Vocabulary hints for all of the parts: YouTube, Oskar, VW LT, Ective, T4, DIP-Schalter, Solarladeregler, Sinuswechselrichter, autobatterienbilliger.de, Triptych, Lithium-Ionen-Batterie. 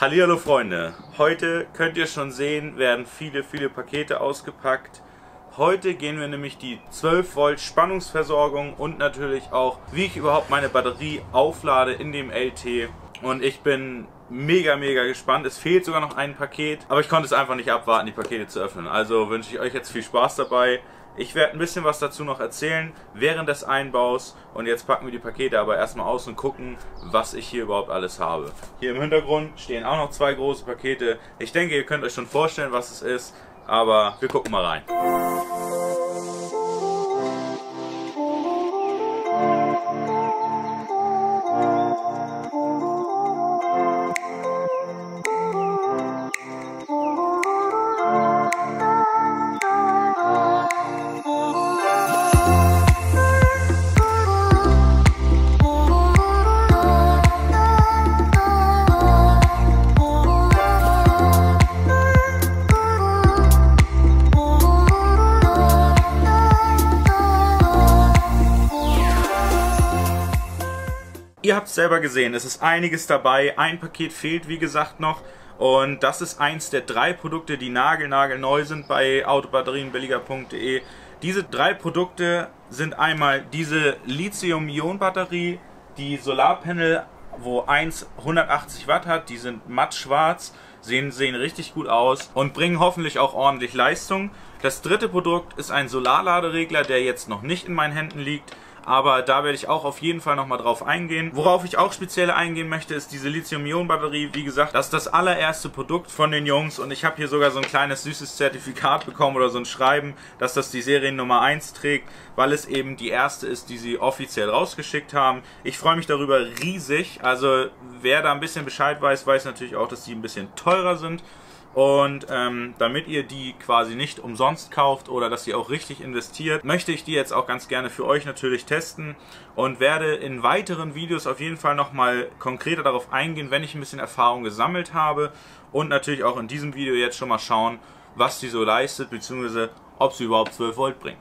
Hallihallo Freunde, heute könnt ihr schon sehen, werden viele Pakete ausgepackt. Heute gehen wir nämlich die 12 Volt Spannungsversorgung und natürlich auch, wie ich überhaupt meine Batterie auflade in dem LT. Und ich bin mega gespannt. Es fehlt sogar noch ein Paket, aber ich konnte es einfach nicht abwarten, die Pakete zu öffnen. Also wünsche ich euch jetzt viel Spaß dabei. Ich werde ein bisschen was dazu noch erzählen während des Einbaus und jetzt packen wir die Pakete aber erstmal aus und gucken, was ich hier überhaupt alles habe. Hier im Hintergrund stehen auch noch zwei große Pakete. Ich denke, ihr könnt euch schon vorstellen, was es ist, aber wir gucken mal rein. Ihr habt es selber gesehen, es ist einiges dabei, ein Paket fehlt wie gesagt noch und das ist eins der 3 Produkte, die nagelneu sind bei autobatterienbilliger.de. Diese 3 Produkte sind einmal diese Lithium-Ionen-Batterie, die Solarpanel, wo eins 180 Watt hat, die sind matt schwarz, sehen richtig gut aus und bringen hoffentlich auch ordentlich Leistung. Das 3. Produkt ist ein Solarladeregler, der jetzt noch nicht in meinen Händen liegt. Aber da werde ich auch auf jeden Fall nochmal drauf eingehen. Worauf ich auch speziell eingehen möchte, ist diese Lithium-Ionen-Batterie. Wie gesagt, das ist das allererste Produkt von den Jungs. Und ich habe hier sogar so ein kleines süßes Zertifikat bekommen oder so ein Schreiben, dass das die Seriennummer 1 trägt, weil es eben die erste ist, die sie offiziell rausgeschickt haben. Ich freue mich darüber riesig. Also wer da ein bisschen Bescheid weiß, weiß natürlich auch, dass die ein bisschen teurer sind. Und damit ihr die quasi nicht umsonst kauft oder dass ihr auch richtig investiert, möchte ich die jetzt auch ganz gerne für euch natürlich testen und werde in weiteren Videos auf jeden Fall nochmal konkreter darauf eingehen, wenn ich ein bisschen Erfahrung gesammelt habe und natürlich auch in diesem Video jetzt schon mal schauen, was die so leistet, beziehungsweise ob sie überhaupt 12 Volt bringt.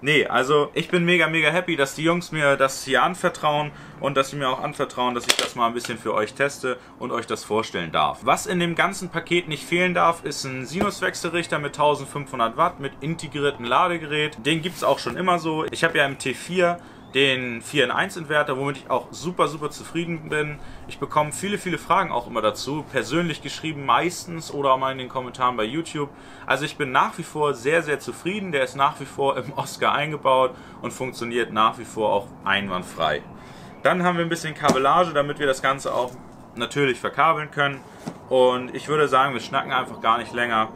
Nee, also ich bin mega happy, dass die Jungs mir das hier anvertrauen und dass sie mir auch anvertrauen, dass ich das mal ein bisschen für euch teste und euch das vorstellen darf. Was in dem ganzen Paket nicht fehlen darf, ist ein Sinuswechselrichter mit 1500 Watt mit integriertem Ladegerät. Den gibt es auch schon immer so. Ich habe ja im T4 den 4-in-1-Inverter, womit ich auch super zufrieden bin. Ich bekomme viele Fragen auch immer dazu, persönlich geschrieben meistens oder mal in den Kommentaren bei YouTube. Also ich bin nach wie vor sehr zufrieden, der ist nach wie vor im Oscar eingebaut und funktioniert nach wie vor auch einwandfrei. Dann haben wir ein bisschen Kabellage, damit wir das Ganze auch natürlich verkabeln können. Und ich würde sagen, wir schnacken einfach gar nicht länger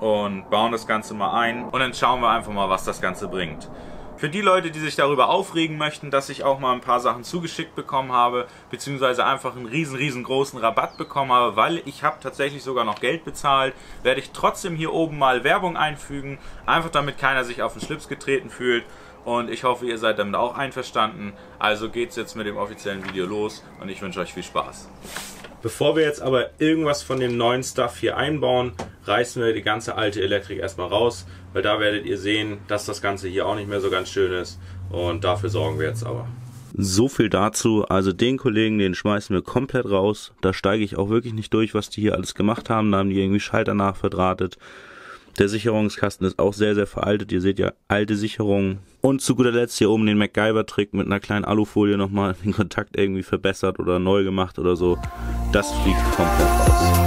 und bauen das Ganze mal ein. Und dann schauen wir einfach mal, was das Ganze bringt. Für die Leute, die sich darüber aufregen möchten, dass ich auch mal ein paar Sachen zugeschickt bekommen habe, beziehungsweise einfach einen riesengroßen Rabatt bekommen habe, weil ich habe tatsächlich sogar noch Geld bezahlt, werde ich trotzdem hier oben mal Werbung einfügen, einfach damit keiner sich auf den Schlips getreten fühlt und ich hoffe, ihr seid damit auch einverstanden. Also geht's jetzt mit dem offiziellen Video los und ich wünsche euch viel Spaß. Bevor wir jetzt aber irgendwas von dem neuen Stuff hier einbauen, reißen wir die ganze alte Elektrik erstmal raus, weil da werdet ihr sehen, dass das Ganze hier auch nicht mehr so ganz schön ist und dafür sorgen wir jetzt aber. So viel dazu, also den Kollegen, den schmeißen wir komplett raus, da steige ich auch wirklich nicht durch, was die hier alles gemacht haben, da haben die irgendwie Schalter nachverdrahtet. Der Sicherungskasten ist auch sehr veraltet, ihr seht ja alte Sicherungen. Und zu guter Letzt hier oben den MacGyver-Trick mit einer kleinen Alufolie nochmal den Kontakt irgendwie verbessert oder neu gemacht oder so. Das fliegt komplett raus.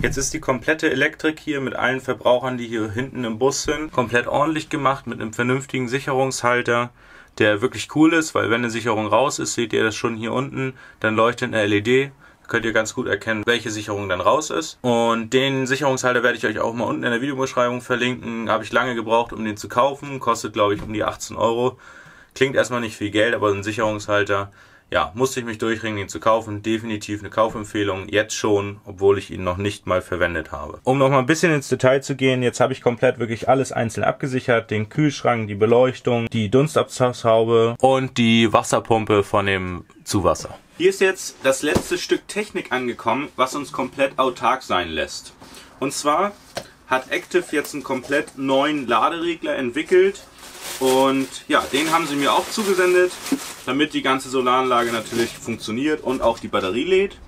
Jetzt ist die komplette Elektrik hier mit allen Verbrauchern, die hier hinten im Bus sind, komplett ordentlich gemacht mit einem vernünftigen Sicherungshalter, der wirklich cool ist, weil wenn eine Sicherung raus ist, seht ihr das schon hier unten, dann leuchtet eine LED, könnt ihr ganz gut erkennen, welche Sicherung dann raus ist. Und den Sicherungshalter werde ich euch auch mal unten in der Videobeschreibung verlinken, habe ich lange gebraucht, um den zu kaufen, kostet glaube ich um die 18 Euro. Klingt erstmal nicht viel Geld, aber ein Sicherungshalter, ja, musste ich mich durchringen, ihn zu kaufen. Definitiv eine Kaufempfehlung, jetzt schon, obwohl ich ihn noch nicht mal verwendet habe. Um noch mal ein bisschen ins Detail zu gehen, jetzt habe ich komplett wirklich alles einzeln abgesichert. Den Kühlschrank, die Beleuchtung, die Dunstabzugshaube und die Wasserpumpe von dem Zuwasser. Hier ist jetzt das letzte Stück Technik angekommen, was uns komplett autark sein lässt. Und zwar hat Ective jetzt einen komplett neuen Laderegler entwickelt. Und ja, den haben sie mir auch zugesendet, damit die ganze Solaranlage natürlich funktioniert und auch die Batterie lädt.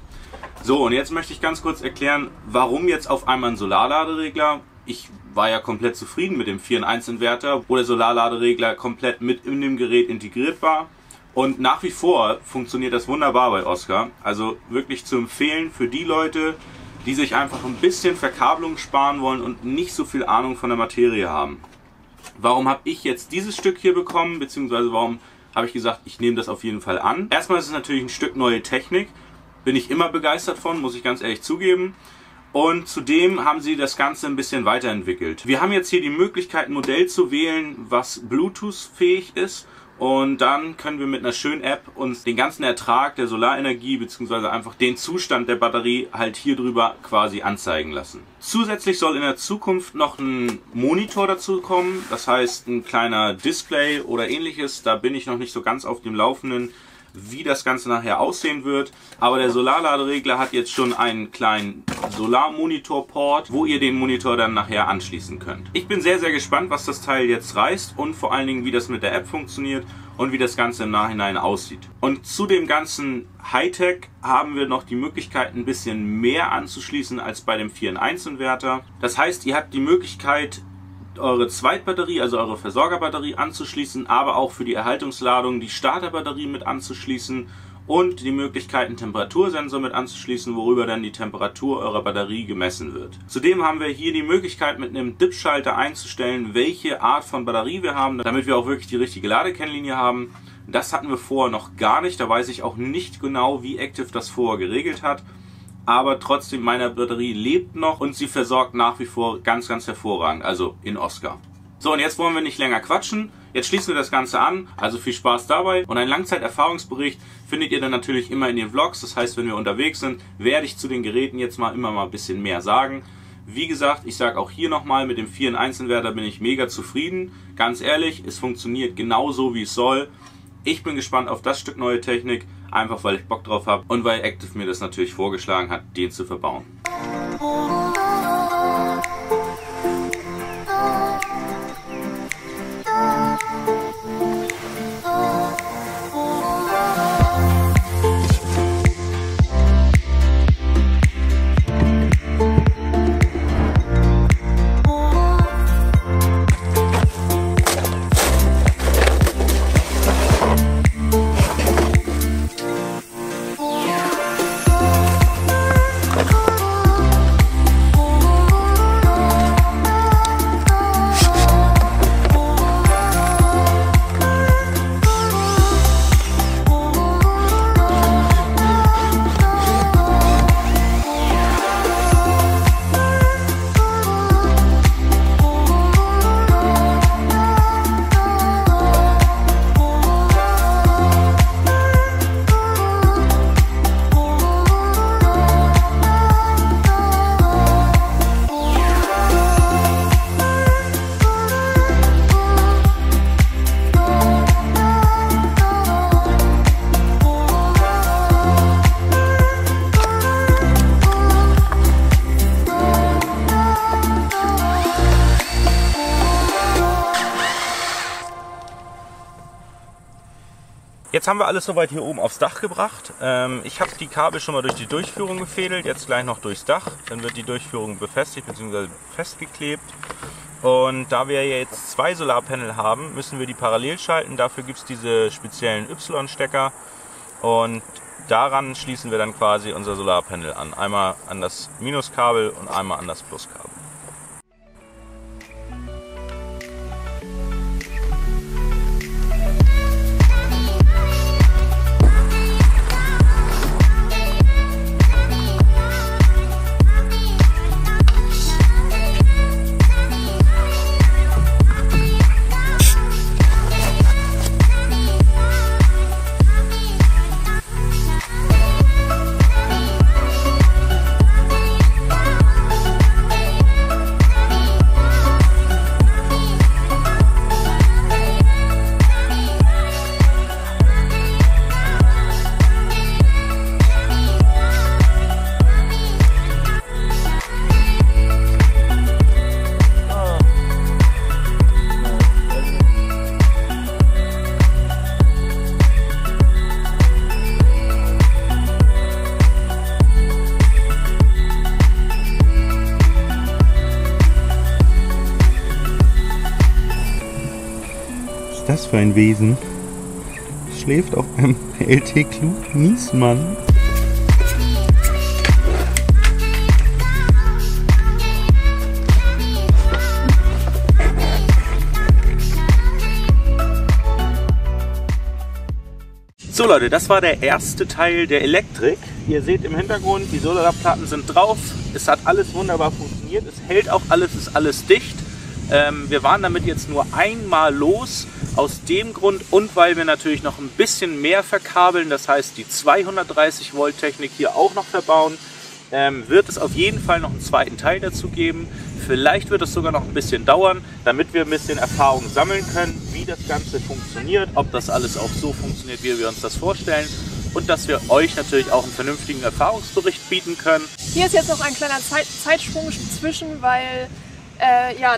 So, und jetzt möchte ich ganz kurz erklären, warum jetzt auf einmal ein Solarladeregler. Ich war ja komplett zufrieden mit dem 4-in-1-Inverter, wo der Solarladeregler komplett mit in dem Gerät integriert war. Und nach wie vor funktioniert das wunderbar bei Oskar. Also wirklich zu empfehlen für die Leute, die sich einfach ein bisschen Verkabelung sparen wollen und nicht so viel Ahnung von der Materie haben. Warum habe ich jetzt dieses Stück hier bekommen, beziehungsweise warum habe ich gesagt, ich nehme das auf jeden Fall an? Erstmal ist es natürlich ein Stück neue Technik, bin ich immer begeistert von, muss ich ganz ehrlich zugeben. Und zudem haben sie das Ganze ein bisschen weiterentwickelt. Wir haben jetzt hier die Möglichkeit, ein Modell zu wählen, was Bluetooth-fähig ist. Und dann können wir mit einer schönen App uns den ganzen Ertrag der Solarenergie beziehungsweise einfach den Zustand der Batterie halt hier drüber quasi anzeigen lassen. Zusätzlich soll in der Zukunft noch ein Monitor dazu kommen, das heißt ein kleiner Display oder ähnliches. Da bin ich noch nicht so ganz auf dem Laufenden, wie das Ganze nachher aussehen wird. Aber der Solarladeregler hat jetzt schon einen kleinen Solarmonitor-Port, wo ihr den Monitor dann nachher anschließen könnt. Ich bin sehr, sehr gespannt, was das Teil jetzt reißt und vor allen Dingen, wie das mit der App funktioniert und wie das Ganze im Nachhinein aussieht. Und zu dem ganzen Hightech haben wir noch die Möglichkeit, ein bisschen mehr anzuschließen als bei dem 4-in-1-Inverter. Das heißt, ihr habt die Möglichkeit, eure Zweitbatterie, also eure Versorgerbatterie anzuschließen, aber auch für die Erhaltungsladung die Starterbatterie mit anzuschließen und die Möglichkeit, einen Temperatursensor mit anzuschließen, worüber dann die Temperatur eurer Batterie gemessen wird. Zudem haben wir hier die Möglichkeit, mit einem DIP-Schalter einzustellen, welche Art von Batterie wir haben, damit wir auch wirklich die richtige Ladekennlinie haben. Das hatten wir vorher noch gar nicht, da weiß ich auch nicht genau, wie Ective das vorher geregelt hat. Aber trotzdem, meine Batterie lebt noch und sie versorgt nach wie vor ganz, ganz hervorragend, also in Oskar. So, und jetzt wollen wir nicht länger quatschen. Jetzt schließen wir das Ganze an, also viel Spaß dabei. Und einen Langzeiterfahrungsbericht findet ihr dann natürlich immer in den Vlogs. Das heißt, wenn wir unterwegs sind, werde ich zu den Geräten jetzt mal immer mal ein bisschen mehr sagen. Wie gesagt, ich sage auch hier nochmal, mit dem 4-in-1-Inverter bin ich mega zufrieden. Ganz ehrlich, es funktioniert genauso, wie es soll. Ich bin gespannt auf das Stück neue Technik, einfach weil ich Bock drauf habe und weil Ective mir das natürlich vorgeschlagen hat, den zu verbauen. Jetzt haben wir alles soweit hier oben aufs Dach gebracht. Ich habe die Kabel schon mal durch die Durchführung gefädelt, jetzt gleich noch durchs Dach. Dann wird die Durchführung befestigt bzw. festgeklebt. Und da wir jetzt zwei Solarpanel haben, müssen wir die parallel schalten. Dafür gibt es diese speziellen Y-Stecker und daran schließen wir dann quasi unser Solarpanel an. Einmal an das Minuskabel und einmal an das Pluskabel. das für ein Wesen? Schläft auf einem LT-Klug-Niesmann. So Leute, das war der erste Teil der Elektrik. Ihr seht im Hintergrund, die Solarplatten sind drauf. Es hat alles wunderbar funktioniert. Es hält auch alles, ist alles dicht. Wir waren damit jetzt nur einmal los. Aus dem Grund und weil wir natürlich noch ein bisschen mehr verkabeln, das heißt die 230 Volt Technik hier auch noch verbauen, wird es auf jeden Fall noch einen zweiten Teil dazu geben. Vielleicht wird es sogar noch ein bisschen dauern, damit wir ein bisschen Erfahrung sammeln können, wie das Ganze funktioniert, ob das alles auch so funktioniert, wie wir uns das vorstellen und dass wir euch natürlich auch einen vernünftigen Erfahrungsbericht bieten können. Hier ist jetzt noch ein kleiner Zeitsprung zwischen, weil ja,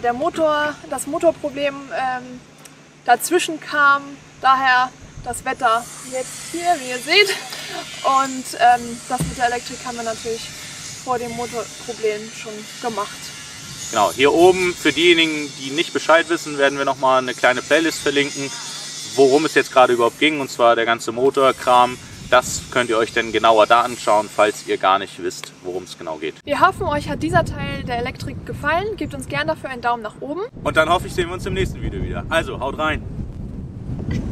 das Motorproblem dazwischen kam, daher das Wetter jetzt hier, wie ihr seht. Und das mit der Elektrik haben wir natürlich vor dem Motorproblem schon gemacht. Genau, hier oben, für diejenigen, die nicht Bescheid wissen, werden wir nochmal eine kleine Playlist verlinken, worum es jetzt gerade überhaupt ging, und zwar der ganze Motorkram. Das könnt ihr euch dann genauer da anschauen, falls ihr gar nicht wisst, worum es genau geht. Wir hoffen, euch hat dieser Teil der Elektrik gefallen. Gebt uns gerne dafür einen Daumen nach oben. Und dann hoffe ich, sehen wir uns im nächsten Video wieder. Also, haut rein!